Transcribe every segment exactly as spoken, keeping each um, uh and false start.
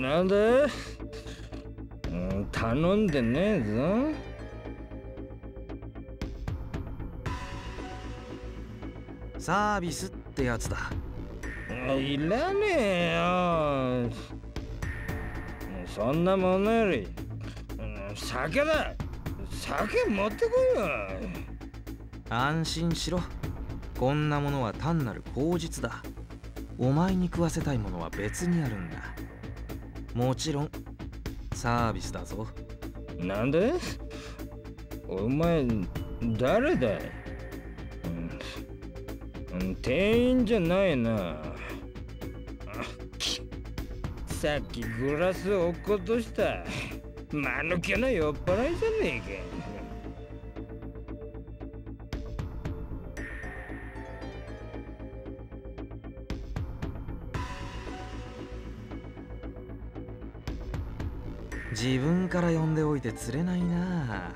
なんだ、うん、頼んでねえぞ。サービスってやつだ。いらねえよ。そんなものより酒だ。酒持ってこいよ。安心しろ。こんなものは単なる口実だ。お前に食わせたいものは別にあるんだ。もちろんサービスだぞ。なんで？お前誰だい？店員じゃないな。さっきグラス落っことした。間抜けな酔っ払いじゃねえか。自分から呼んでおいて釣れないな。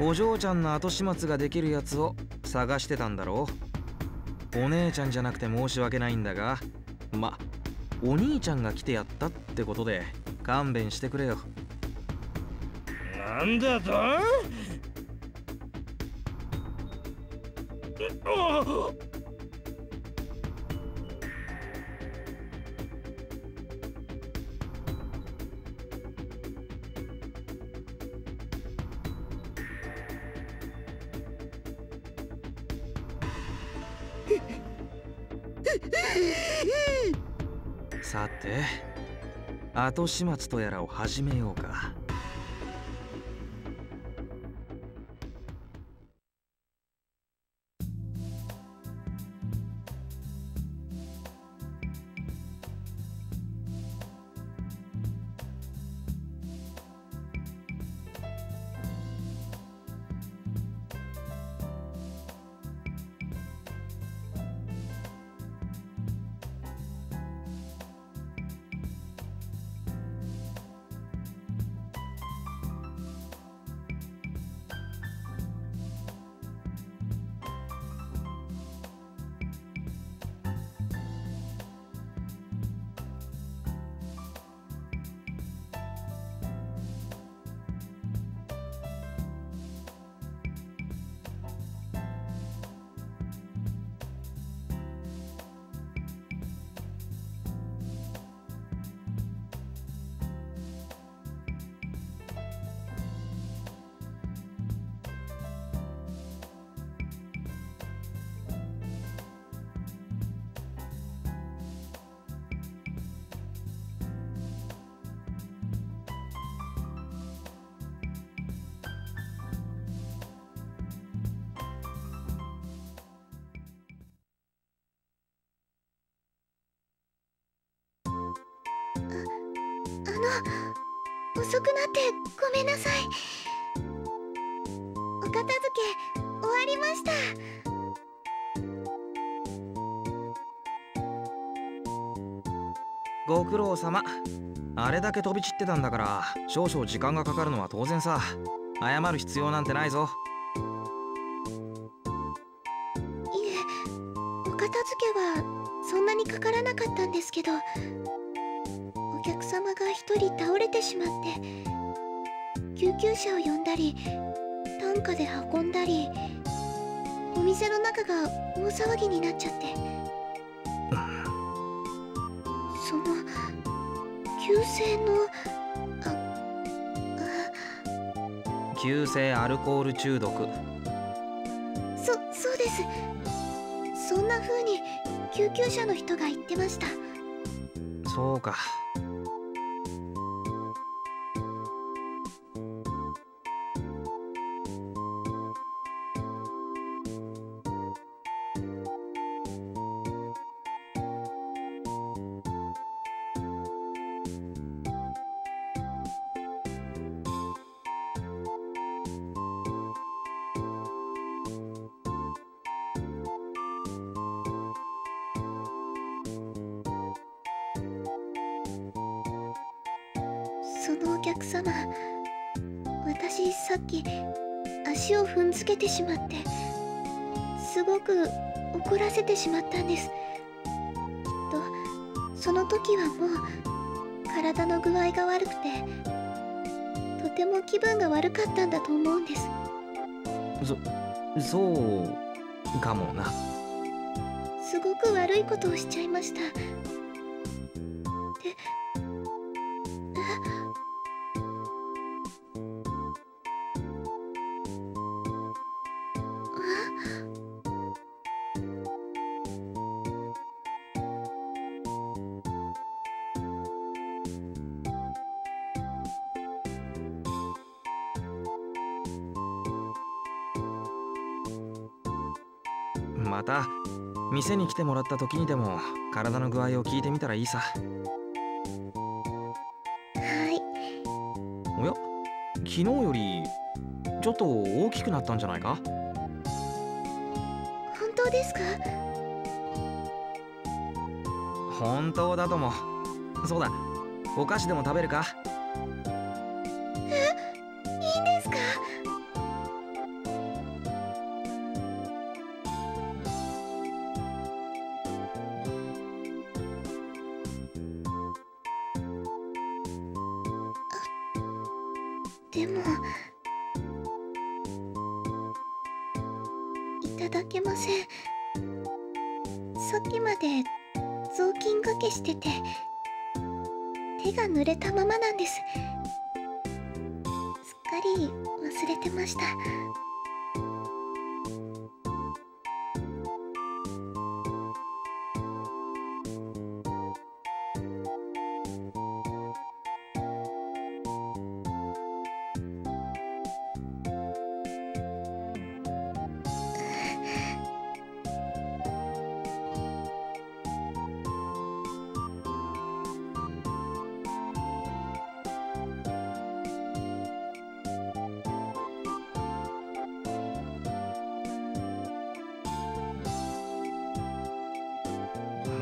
お嬢ちゃんの後始末ができるやつを探してたんだろう。お姉ちゃんじゃなくて申し訳ないんだが、ま、お兄ちゃんが来てやったってことで勘弁してくれよ。なんだと？さて、後始末とやらを始めようか。遅くなってごめんなさい。お片付け終わりました。ご苦労様。あれだけ飛び散ってたんだから少々時間がかかるのは当然さ。謝る必要なんてないぞ。いえ、お片付けはそんなにかからなかったんですけど、お客様が一人倒れてしまって、救急車を呼んだり担架で運んだり、お店の中が大騒ぎになっちゃって、その急性のああ急性アルコール中毒。そそうです。そんな風に救急車の人が言ってました。そうか。お客様、私さっき足を踏んづけてしまって、すごく怒らせてしまったんです。きっとその時はもう体の具合が悪くてとても気分が悪かったんだと思うんです。そそうかもな。すごく悪いことをしちゃいました。でまた店に来てもらった時にでも体の具合を聞いてみたらいいさ。はい。おや、昨日よりちょっと大きくなったんじゃないか？本当ですか？本当だとも。そうだ、お菓子でも食べるか？でもいただけません。さっきまで雑巾がけしてて手が濡れたままなんです。すっかり忘れてました。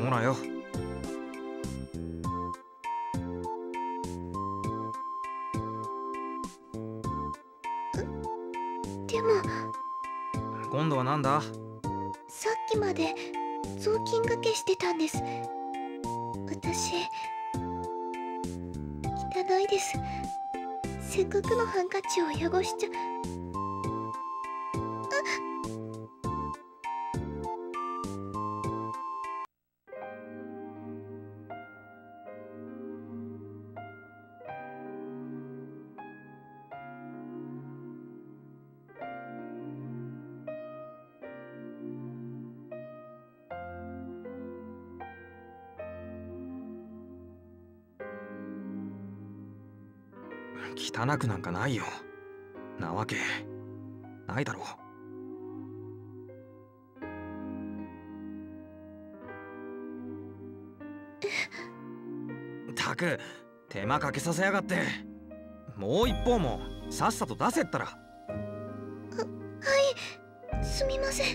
ほらよ。でも今度はなんだ？さっきまで雑巾がけしてたんです。私汚いです。せっかくのハンカチを汚しちゃ汚くなんかないよ。なわけないだろう。ったく手間かけさせやがって。もう一方もさっさと出せったら。ははいすみません。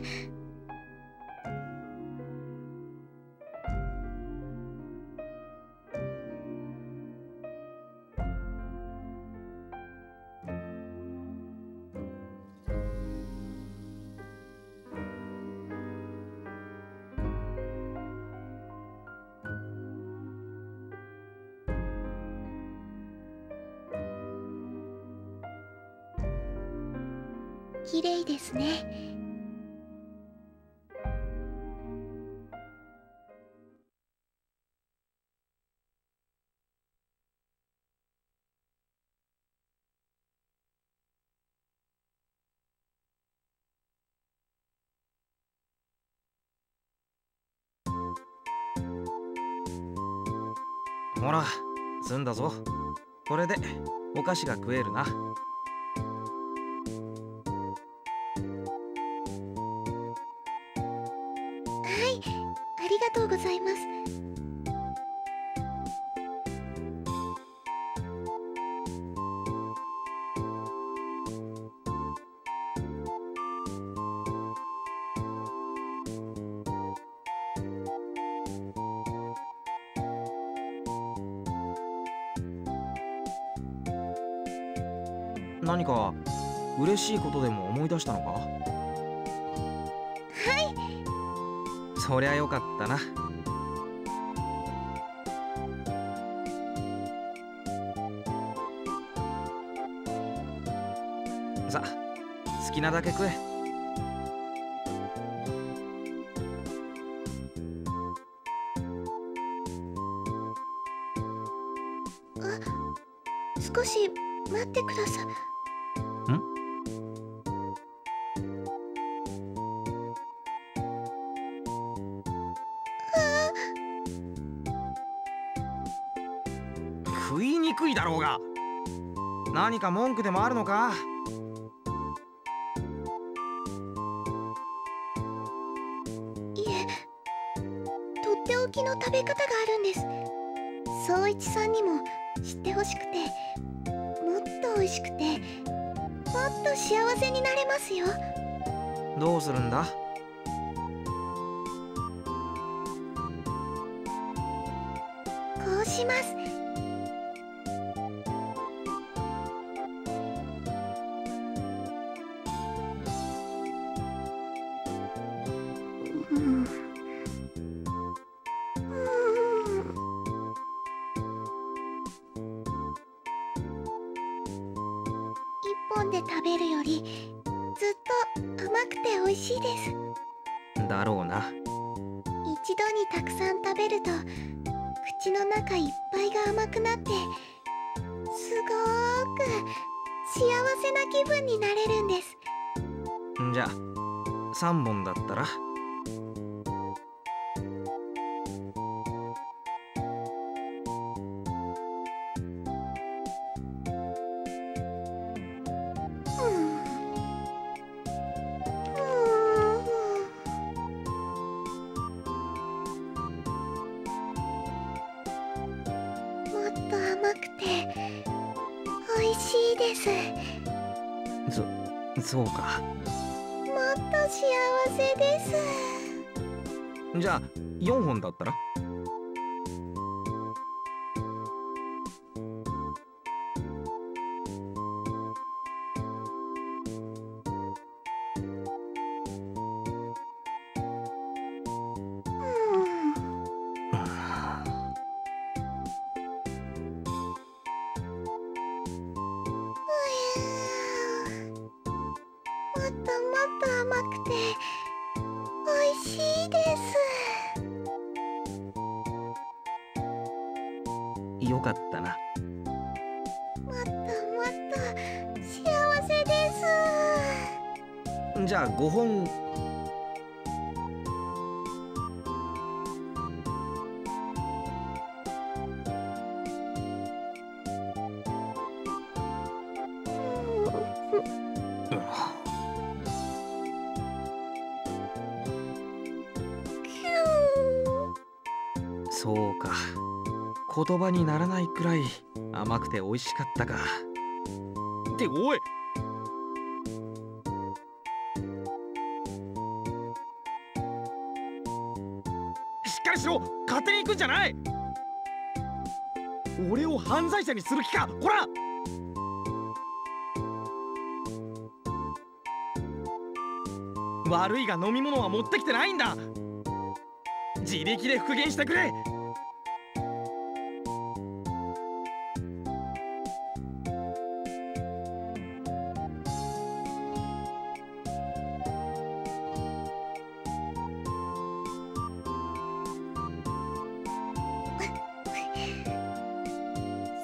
綺麗ですね。ほら、済んだぞ。これでお菓子が食えるな。ありがとうございます。何か嬉しいことでも思い出したのか？はい。そりゃよかったな。きなだけ食え。少し待ってください。ん？食いにくいだろうが。何か文句でもあるのか？いえ、とっておきの食べ方があるんです。宗一さんにも知ってほしくて、もっと美味しくて、もっと幸せになれますよ。どうするんだ？こうします。で食べるよりずっと甘くて美味しいです。だろうな。一度にたくさん食べると口の中いっぱいが甘くなって、すごーく幸せな気分になれるんです。じゃあさんぼんだったら？そ、そうか。もっと幸せです。じゃあよんほんだったら？もっともっと甘くて美味しいです。よかったな。もっともっと幸せです。じゃあごほん。そうか、言葉にならないくらい甘くて美味しかったか。っておい、しっかりしろ。勝手に行くんじゃない。俺を犯罪者にする気か。こら、悪いが飲み物は持ってきてないんだ。自力で復元してくれ。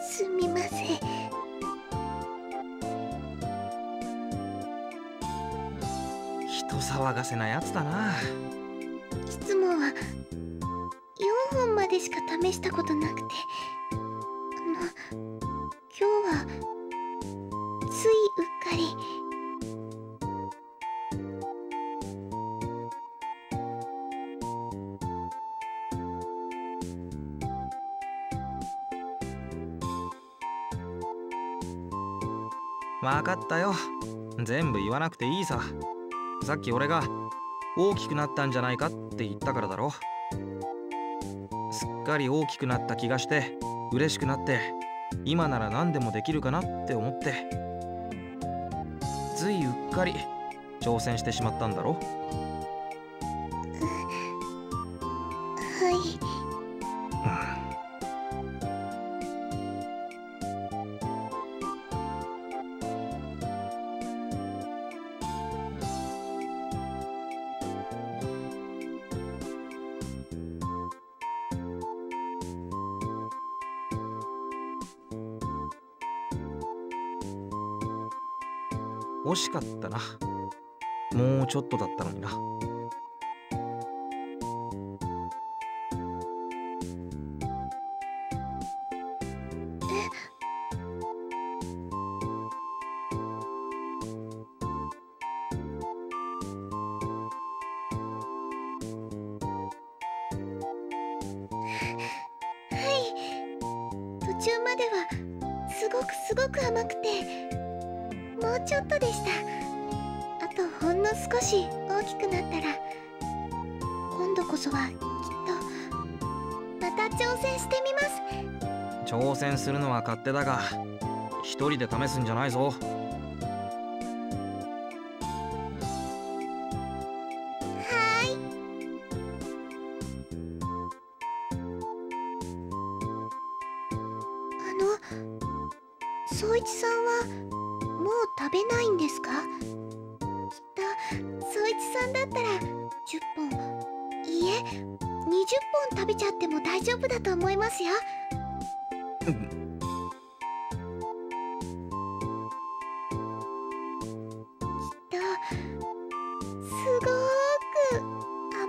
すみません。人騒がせなやつだな。質問はよんほんまでしか試したことなくて、あの今日はついうっかり。分かったよ。全部言わなくていいさ。さっき俺が大きくなったんじゃないかって言ったからだろ。すっかり大きくなった気がして嬉しくなって、今なら何でもできるかなって思って、ついうっかり挑戦してしまったんだろ。はい惜しかったな。もうちょっとだったのにな。途中まではすごくすごく甘くて、もうちょっとでした。あとほんの少し大きくなったら、今度こそはきっとまた挑戦してみます。挑戦するのは勝手だが、一人で試すんじゃないぞ。宗一さんはもう食べないんですか？きっと宗一さんだったらじゅっぽん、いいえにじゅっぽん食べちゃっても大丈夫だと思いますよ。うん、きっとすごーく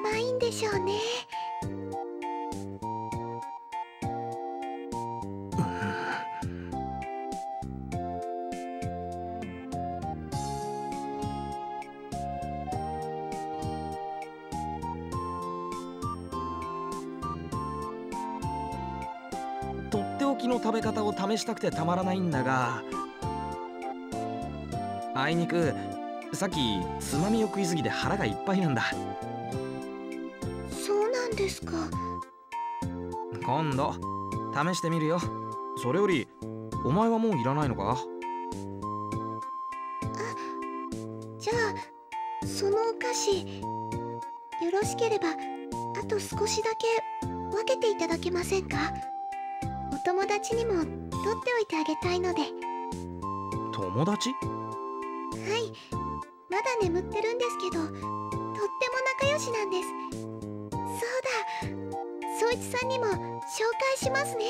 甘いんでしょうね。とっておきの食べ方を試したくてたまらないんだが、あいにくさっきつまみを食いすぎて腹がいっぱいなんだ。そうなんですか。今度試してみるよ。それよりお前はもういらないのか？あ、じゃあそのお菓子よろしければあと少しだけ分けていただけませんか？友達にも取っておいてあげたいので。友達？はい、まだ眠ってるんですけど、とっても仲良しなんです。そうだ、宗一さんにも紹介しますね。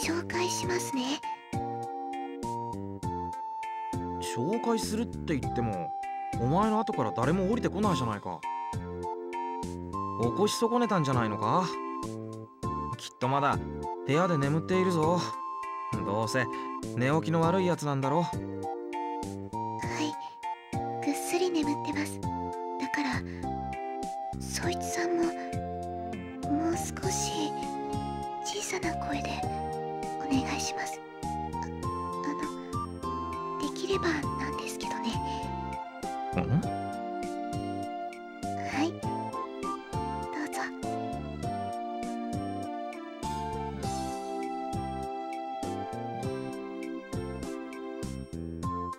紹介しますね。紹介するって言っても、お前の後から誰も降りてこないじゃないか。起こし損ねたんじゃないのか？きっとまだ部屋で眠っているぞ。どうせ寝起きの悪いやつなんだろ。はい、ぐっすり眠ってます。だから宗一さんももう少し小さな声でお願いします。あ、あの、できればなんですけどね。ん？はい、どうぞ。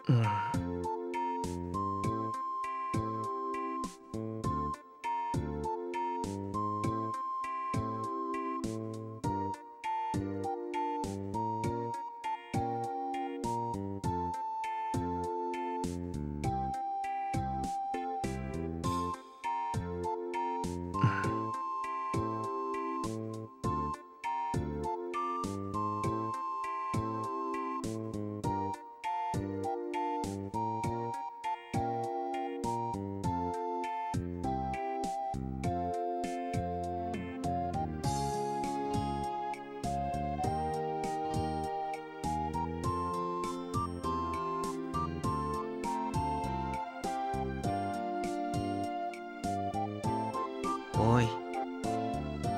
うん。おい、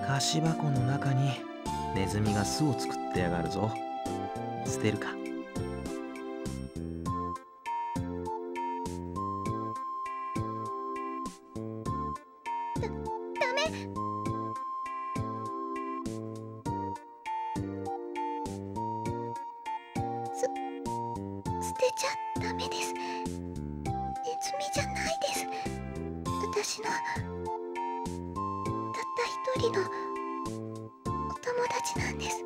菓子箱の中にネズミが巣を作ってやがるぞ。捨てるか。だ、ダメ。人のお友達なんです。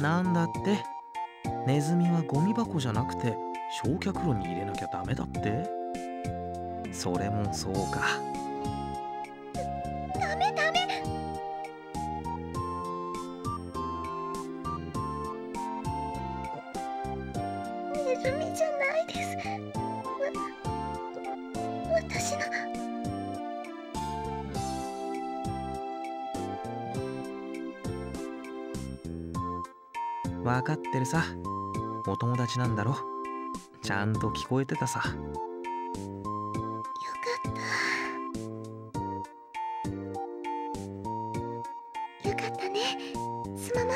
なんだって、ネズミはゴミ箱じゃなくて焼却炉に入れなきゃダメだって。それもそうか。ダメダメ。ネズミじゃないです。わ、私の。分かってるさ。お友達なんだろ。ちゃんと聞こえてたさ。よかった。よかったね、すまま。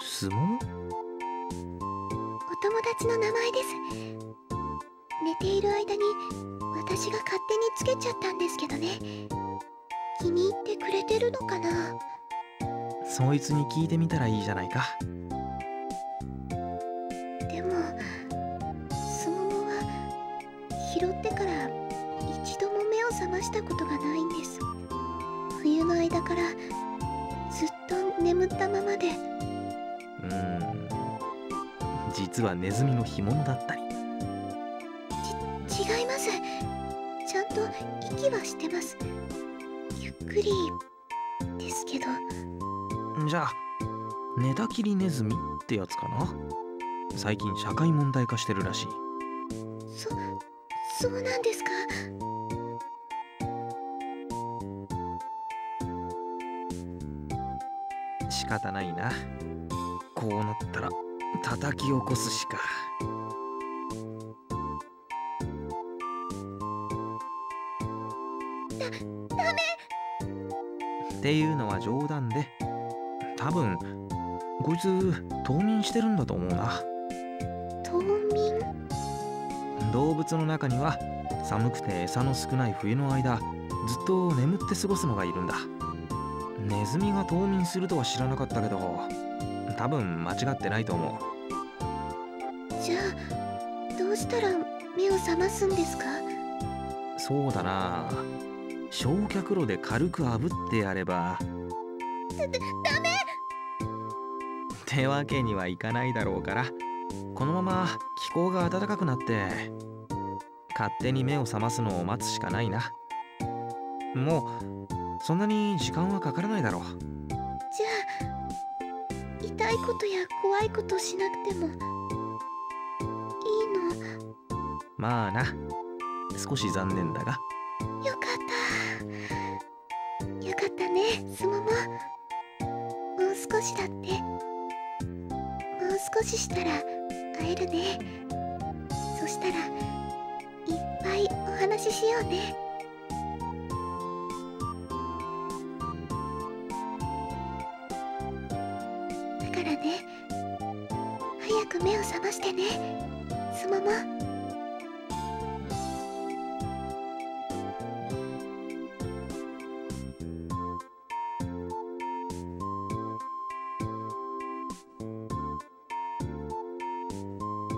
すま？お友達の名前です。寝ている間に私が勝手につけちゃったんですけどね。気に入ってくれてるのかな。そいつに聞いてみたらいいじゃないか。でもスモモは拾ってから一度も目を覚ましたことがないんです。冬の間からずっと眠ったままで。うーん、実はネズミの干物だったり。ち、違います。ちゃんと息はしてます。ゆっくりですけど。じゃあ寝たきりネズミってやつかな。最近社会問題化してるらしい。そそうなんですか。仕方ないな。こうなったら叩き起こすしか。だダメっていうのは冗談で、多分こいつ冬眠してるんだと思うな。冬眠？動物の中には寒くて餌の少ない冬の間ずっと眠って過ごすのがいるんだ。ネズミが冬眠するとは知らなかったけど、多分間違ってないと思う。じゃあどうしたら目を覚ますんですか？そうだな、焼却炉で軽く炙ってやれば。だ、ダメ！ってわけにはいかないだろうから、このまま気候が暖かくなって勝手に目を覚ますのを待つしかないな。もうそんなに時間はかからないだろう。じゃあ痛いことや怖いことしなくてもいいの？まあな、少し残念だが。よかった。よかったね、すもも。もう少しだって。もう少ししたら会えるね。そしたらいっぱいお話ししようね。だからね、早く目を覚ましてね、すもも。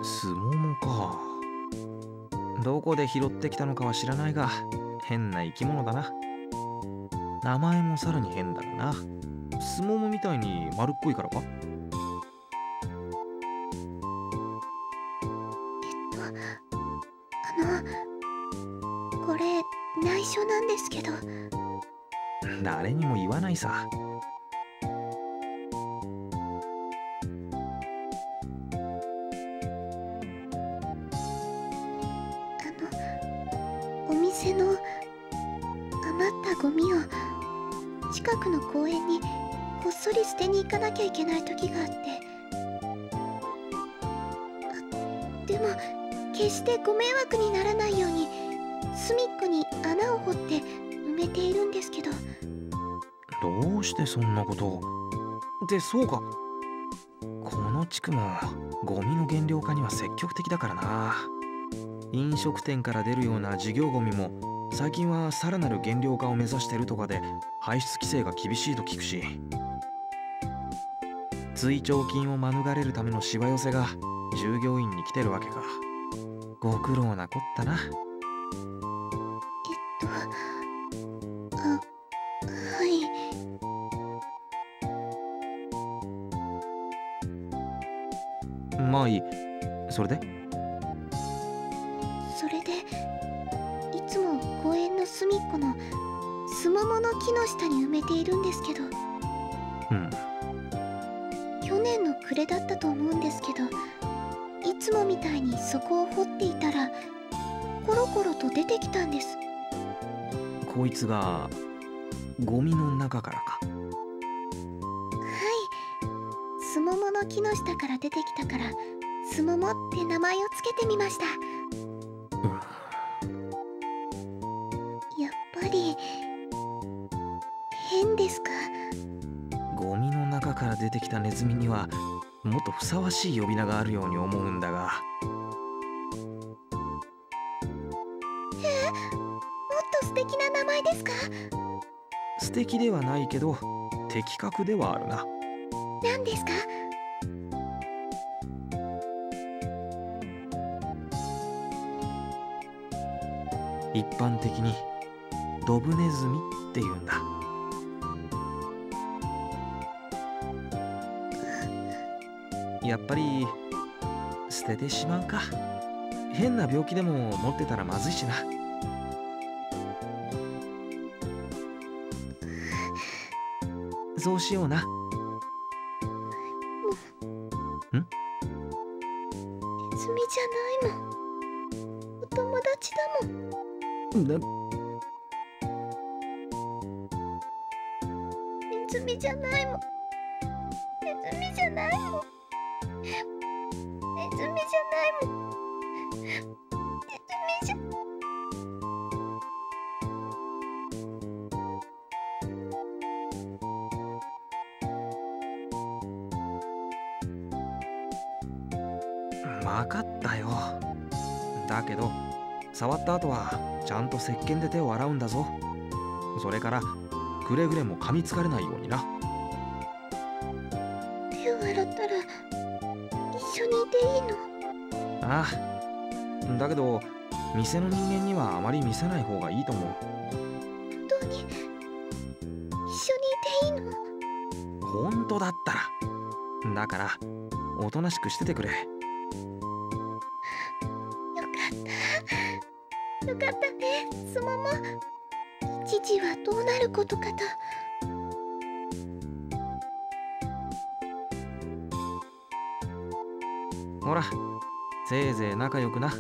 スモモか。どこで拾ってきたのかは知らないが、変な生き物だな。名前もさらに変だろうな。スモモみたいに丸っこいからか。えっとあのこれ内緒なんですけど。誰にも言わないさ。店の余ったゴミを近くの公園にこっそり捨てに行かなきゃいけない時があって、あ、でも決してご迷惑にならないように隅っこに穴を掘って埋めているんですけど。どうしてそんなことを。で、そうか、この地区もゴミの減量化には積極的だからな。飲食店から出るような事業ゴミも最近はさらなる減量化を目指してるとかで排出規制が厳しいと聞くし、追徴金を免れるためのしわ寄せが従業員に来てるわけか。ご苦労なこったな。えっとあ、はい。まあいい。それでそれでいつも公園の隅っこのスモモの木の下に埋めているんですけど、うん去年の暮れだったと思うんですけど、いつもみたいにそこを掘っていたらコロコロと出てきたんです。こいつがゴミの中からか。はい、スモモの木の下から出てきたからスモモって名前をつけてみました。やっぱり変ですか。ゴミの中から出てきたネズミにはもっとふさわしい呼び名があるように思うんだが。えー、もっと素敵な名前ですか。素敵ではないけど的確ではあるな。何ですか。一般的にドブネズミって言うんだ。やっぱり捨ててしまうか。変な病気でも持ってたらまずいしな。そうしような。うん？ネズミじゃないもん。お友達だもん。なネズミじゃないもん。ネズミじゃないもん。ネズミじゃないもん。ネズミじゃ。分かったよ。だけど触った後はちゃんと石鹸で手を洗うんだぞ。それからくれぐれも噛みつかれないようにな。手を洗ったら一緒にいていいの？ああ、だけど店の人間にはあまり見せない方がいいと思う。本当に一緒にいていいの？本当だったら。だからおとなしくしててくれ。よかったよかったね、スモモ。一時はどうなることかと。ほら、せいぜい仲良くな。あ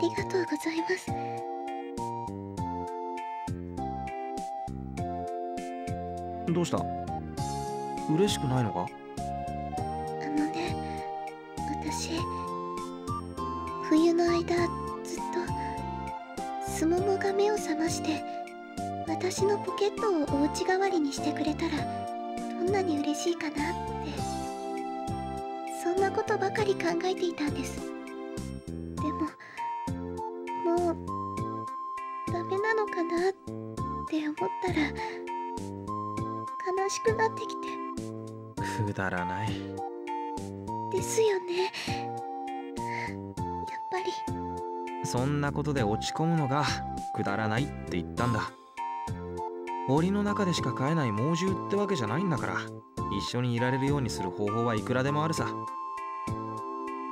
りがとうございます。どうした？嬉しくないのか？あのね、私冬の間ずっとスモモが目を覚まして私のポケットをお家代わりにしてくれたらどんなに嬉しいかなって、そんなことばかり考えていたんです。でももうダメなのかなって思ったら悲しくなってきて。くだらないですよね、やっぱり。そんなことで落ち込むのがくだらないって言ったんだ。檻の中でしか飼えない猛獣ってわけじゃないんだから、一緒にいられるようにする方法はいくらでもあるさ。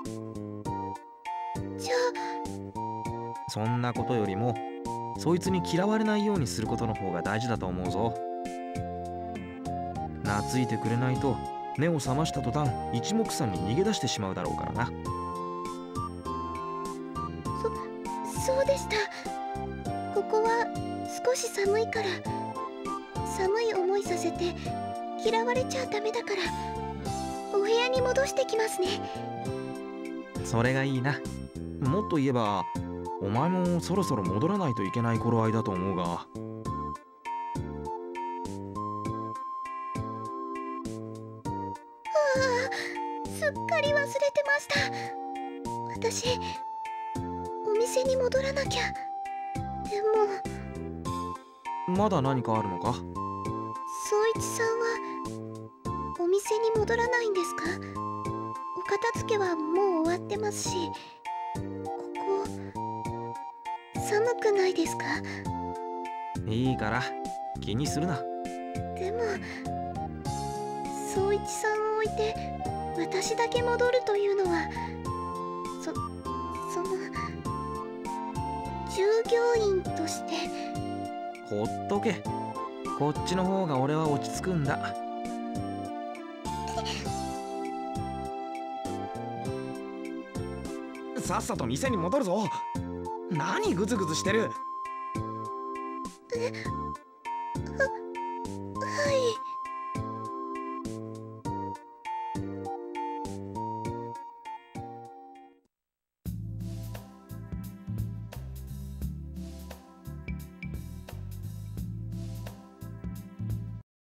じゃあそんなことよりもそいつに嫌われないようにすることの方が大事だと思うぞ。懐いてくれないと目を覚ました途端一目散に逃げ出してしまうだろうからな。そそうでした。ここは少し寒いから、寒い思いさせて嫌われちゃダメだからお部屋に戻してきますね。それがいいな。もっと言えばお前もそろそろ戻らないといけない頃合いだと思うが。ああ、すっかり忘れてました。私お店に戻らなきゃ。でもまだ何かあるのか？宗一さんはお店に戻らないんですか？お片付けはもう終わってますし、ここ寒くないですか？いいから気にするな。でも宗一さんを置いて私だけ戻るというのは、そその従業員として。ほっとけ、こっちの方が俺は落ち着くんだ。さっさと店に戻るぞ。何グズグズしてる？え